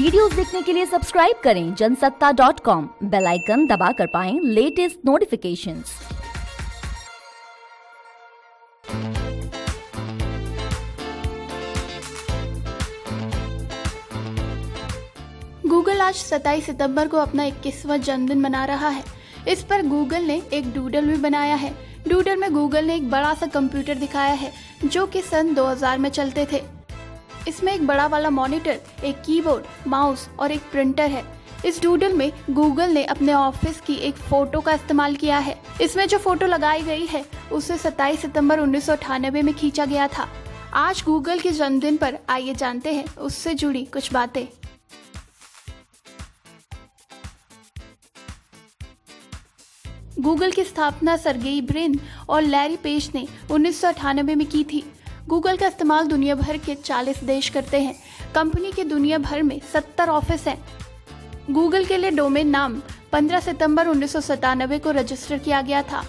Videos देखने के लिए सब्सक्राइब करें जनसत्ता.com, बेल आइकन दबा कर पाएं लेटेस्ट नोटिफिकेशंस। गूगल आज 27 सितंबर को अपना 21वां जन्मदिन मना रहा है। इस पर गूगल ने एक डूडल भी बनाया है। डूडल में गूगल ने एक बड़ा सा कंप्यूटर दिखाया है जो कि सन 2000 में चलते थे। इसमें एक बड़ा वाला मॉनिटर, एक कीबोर्ड, माउस और एक प्रिंटर है। इस डूडल में गूगल ने अपने ऑफिस की एक फोटो का इस्तेमाल किया है। इसमें जो फोटो लगाई गई है उसे 27 सितंबर 1998 में खींचा गया था। आज गूगल के जन्मदिन पर आइए जानते हैं उससे जुड़ी कुछ बातें। गूगल की स्थापना सर्गेई ब्रिन और लैरी पेज ने 1998 में की थी। गूगल का इस्तेमाल दुनिया भर के 40 देश करते हैं। कंपनी के दुनिया भर में 70 ऑफिस हैं। गूगल के लिए डोमेन नाम 15 सितंबर 1997 को रजिस्टर किया गया था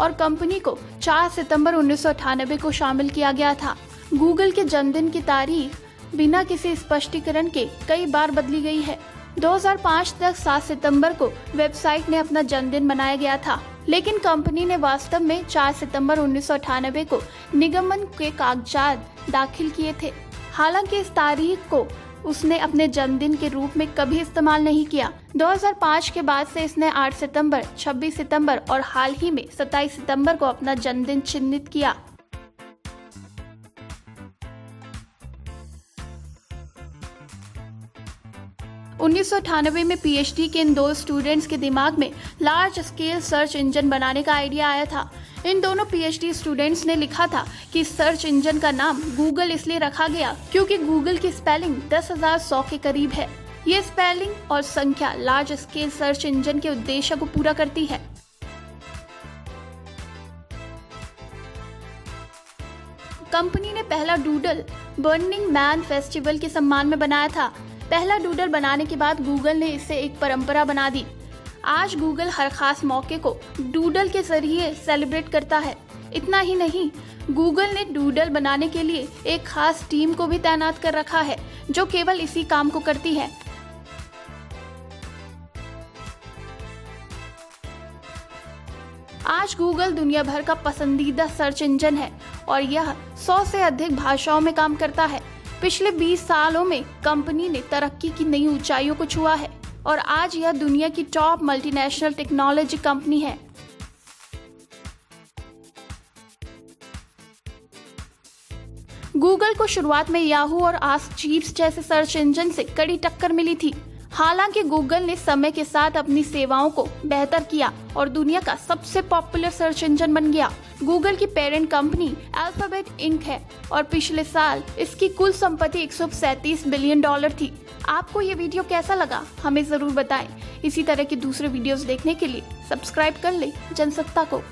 और कंपनी को 4 सितंबर 1998 को शामिल किया गया था। गूगल के जन्मदिन की तारीख बिना किसी स्पष्टीकरण के कई बार बदली गई है। 2005 तक 7 सितंबर को वेबसाइट ने अपना जन्मदिन मनाया गया था, लेकिन कंपनी ने वास्तव में 4 सितंबर 1998 को निगमन के कागजात दाखिल किए थे। हालांकि इस तारीख को उसने अपने जन्मदिन के रूप में कभी इस्तेमाल नहीं किया। 2005 के बाद से इसने 8 सितंबर, 26 सितंबर और हाल ही में 27 सितंबर को अपना जन्मदिन चिन्हित किया। उन्नीस में पीएचडी के इन दो स्टूडेंट्स के दिमाग में लार्ज स्केल सर्च इंजन बनाने का आइडिया आया था। इन दोनों पीएचडी स्टूडेंट्स ने लिखा था कि सर्च इंजन का नाम गूगल इसलिए रखा गया क्योंकि गूगल की स्पेलिंग 10,100 के करीब है। ये स्पेलिंग और संख्या लार्ज स्केल सर्च इंजन के उद्देश्य को पूरा करती है। कंपनी ने पहला डूडल बर्निंग मैन फेस्टिवल के सम्मान में बनाया था। पहला डूडल बनाने के बाद गूगल ने इसे एक परंपरा बना दी। आज गूगल हर खास मौके को डूडल के जरिए सेलिब्रेट करता है। इतना ही नहीं, गूगल ने डूडल बनाने के लिए एक खास टीम को भी तैनात कर रखा है जो केवल इसी काम को करती है। आज गूगल दुनिया भर का पसंदीदा सर्च इंजन है और यह 100 से अधिक भाषाओं में काम करता है। पिछले 20 सालों में कंपनी ने तरक्की की नई ऊंचाइयों को छुआ है और आज यह दुनिया की टॉप मल्टीनेशनल टेक्नोलॉजी कंपनी है। गूगल को शुरुआत में याहू और आस्क जीव्स जैसे सर्च इंजन से कड़ी टक्कर मिली थी। हालांकि गूगल ने समय के साथ अपनी सेवाओं को बेहतर किया और दुनिया का सबसे पॉपुलर सर्च इंजन बन गया। गूगल की पेरेंट कंपनी अल्फाबेट इंक है और पिछले साल इसकी कुल संपत्ति $137 बिलियन थी। आपको ये वीडियो कैसा लगा हमें जरूर बताएं। इसी तरह के दूसरे वीडियोस देखने के लिए सब्सक्राइब कर लें जनसत्ता को।